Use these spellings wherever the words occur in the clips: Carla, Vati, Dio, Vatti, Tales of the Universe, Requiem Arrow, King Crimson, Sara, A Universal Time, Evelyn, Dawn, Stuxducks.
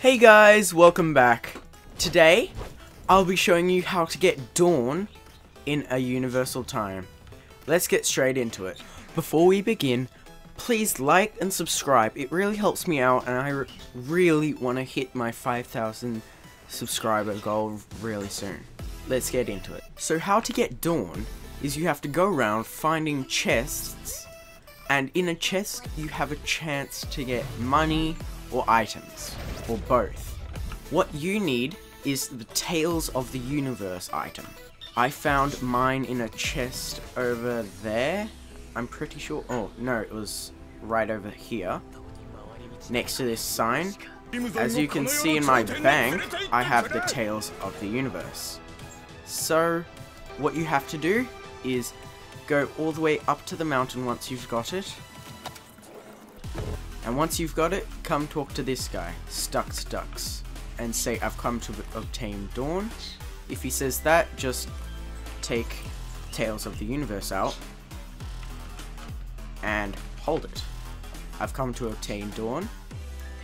Hey guys, welcome back. Today, I'll be showing you how to get Dawn in A Universal Time. Let's get straight into it. Before we begin, please like and subscribe. It really helps me out and I really want to hit my 5,000 subscriber goal really soon. Let's get into it. So how to get Dawn is you have to go around finding chests, and in a chest you have a chance to get money or items, or both. What you need is the Tales of the Universe item. I found mine in a chest over there, I'm pretty sure. Oh no, it was right over here, next to this sign. As you can see in my bank, I have the Tales of the Universe. So, what you have to do is go all the way up to the mountain once you've got it. And once you've got it, come talk to this guy, Stuxducks, and say, I've come to obtain Dawn. If he says that, just take Tales of the Universe out and hold it. I've come to obtain Dawn.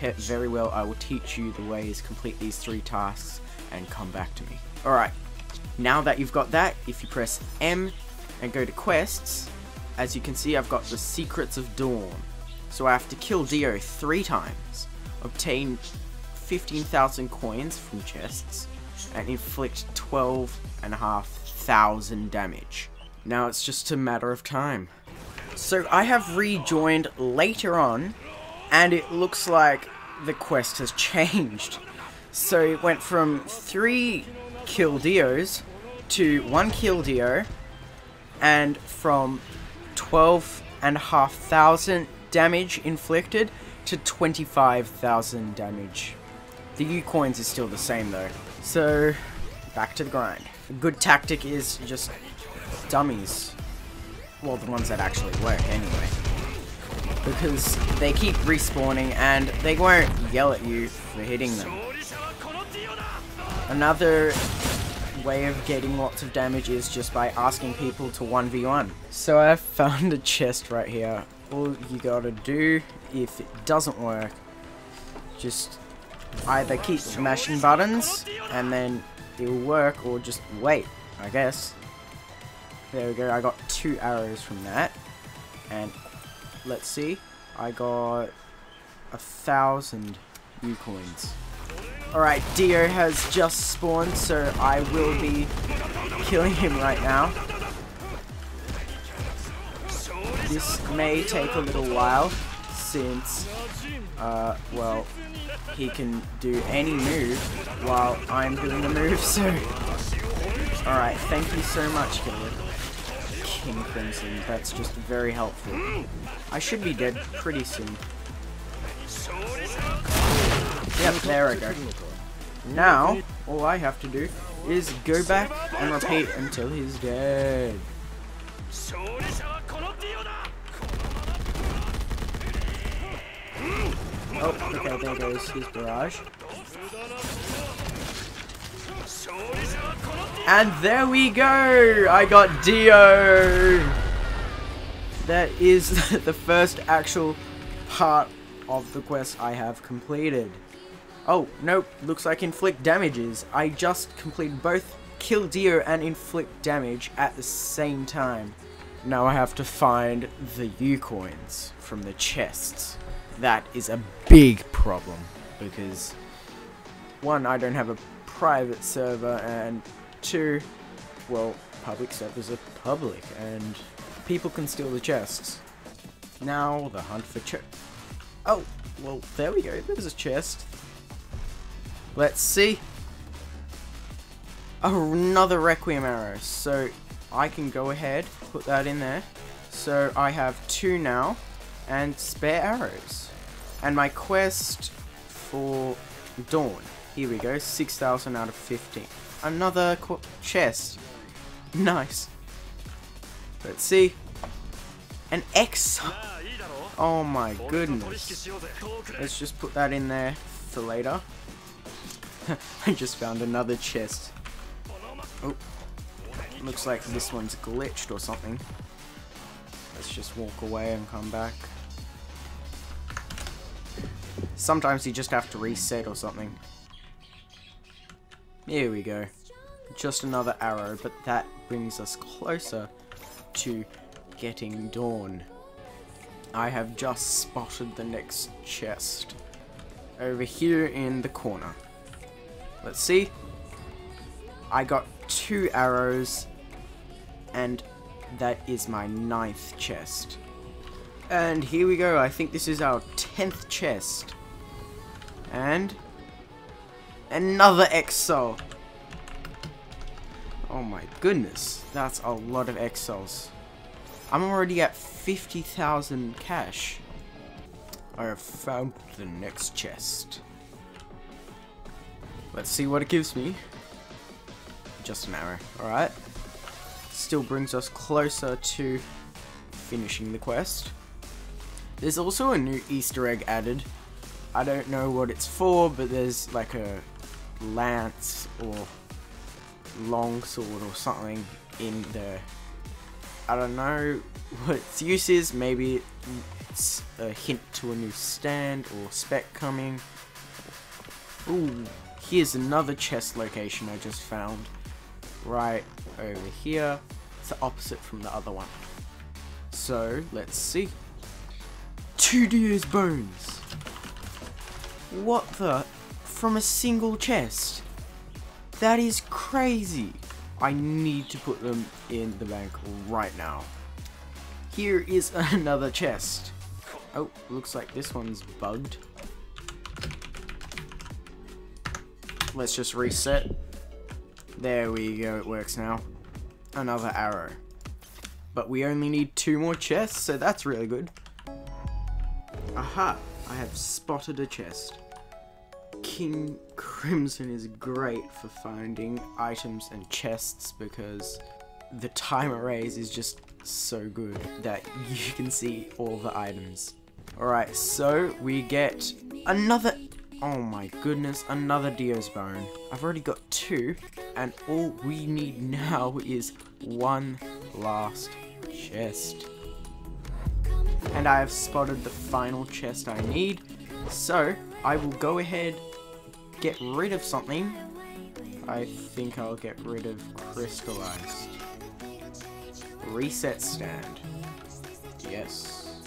Very well, I will teach you the ways, complete these three tasks, and come back to me. Alright, now that you've got that, if you press M and go to quests, as you can see, I've got the Secrets of Dawn. So I have to kill Dio 3 times, obtain 15,000 coins from chests, and inflict 12,500 damage. Now it's just a matter of time. So I have rejoined later on, and it looks like the quest has changed. So it went from 3 kill Dios to 1 kill Dio, and from 12,500 damage inflicted to 25,000 damage. The U coins is still the same though. So back to the grind. A good tactic is just dummies. Well, the ones that actually work anyway, because they keep respawning and they won't yell at you for hitting them. Another way of getting lots of damage is just by asking people to 1v1. So I found a chest right here. All you gotta do, if it doesn't work, just either keep mashing buttons and then it'll work, or just wait, I guess. There we go, I got 2 arrows from that, and let's see, I got 1,000 U coins. Alright, Dio has just spawned, so I will be killing him right now. This may take a little while, since, well, he can do any move while I'm doing the move, so... Alright, thank you so much, King Crimson, that's just very helpful. I should be dead pretty soon. Yep, there I go. Now, all I have to do is go back and repeat until he's dead. Oh, okay, there goes his barrage. And there we go! I got Dio! That is the first actual part of the quest I have completed. Oh, nope, looks like inflict damages. I just completed both kill Dio and inflict damage at the same time. Now I have to find the U coins from the chests. That is a big problem, because 1, I don't have a private server, and 2, well, public servers are public and people can steal the chests. Now the hunt for chest. Oh, well, there we go, there's a chest. Let's see. Another Requiem Arrow, so I can go ahead, put that in there. So I have 2 now, and spare arrows. And my quest for Dawn. Here we go, 6,000 out of 15. Another chest. Nice. Let's see. An X. Oh my goodness. Let's just put that in there for later. I just found another chest. Oh, looks like this one's glitched or something. Let's just walk away and come back. Sometimes you just have to reset or something. Here we go. Just another arrow, but that brings us closer to getting Dawn. I have just spotted the next chest over here in the corner. Let's see. I got 2 arrows, and that is my 9th chest. And here we go. I think this is our 10th chest. And another X-Soul. Oh my goodness, that's a lot of X-Souls. I'm already at 50,000 cash. I have found the next chest. Let's see what it gives me. Just an arrow, alright. Still brings us closer to finishing the quest. There's also a new Easter egg added. I don't know what it's for, but there's like a lance or longsword or something in there. I don't know what its use is. Maybe it's a hint to a new stand or spec coming. Ooh, here's another chest location I just found. Right over here. It's the opposite from the other one. So, let's see. 2 Dio's bones! What the? From a single chest? That is crazy. I need to put them in the bank right now. Here is another chest. Oh, looks like this one's bugged. Let's just reset. There we go, it works now. Another arrow. But we only need 2 more chests, so that's really good. Aha, I have spotted a chest. King Crimson is great for finding items and chests because the time arrays is just so good that you can see all the items. Alright, so we get another, oh my goodness, another Dio's bone. I've already got 2, and all we need now is 1 last chest. And I have spotted the final chest I need, so I will go ahead get rid of something. I think I'll get rid of crystallized. Reset stand. Yes.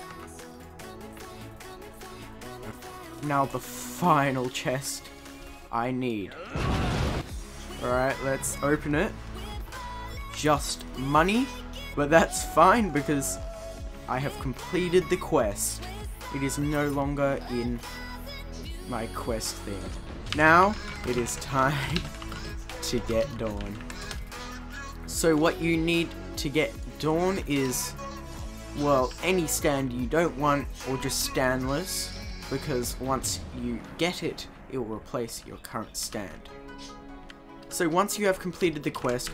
Now the final chest I need. Alright, let's open it. Just money, but that's fine because I have completed the quest. It is no longer in my quest thing. Now, it is time to get Dawn. So what you need to get Dawn is, well, any stand you don't want, or just standless, because once you get it, it will replace your current stand. So once you have completed the quest,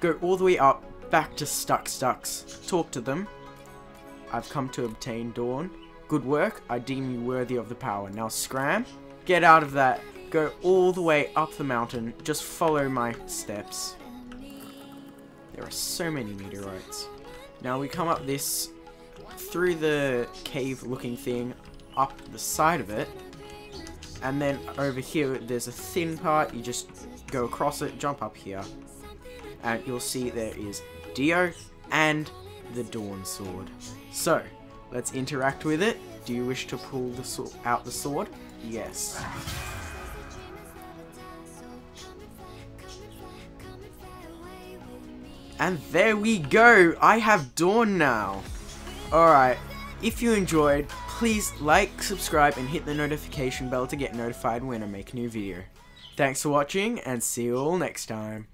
go all the way up, back to Stuxducks, talk to them. I've come to obtain Dawn. Good work, I deem you worthy of the power. Now scram, get out of that. Go all the way up the mountain. Just follow my steps. There are so many meteorites. Now we come up this, through the cave looking thing, up the side of it. And then over here, there's a thin part. You just go across it, jump up here. And you'll see there is Dio and the Dawn sword. So, let's interact with it. Do you wish to pull the out the sword? Yes. And there we go! I have Dawn now! Alright, if you enjoyed, please like, subscribe, and hit the notification bell to get notified when I make a new video. Thanks for watching, and see you all next time.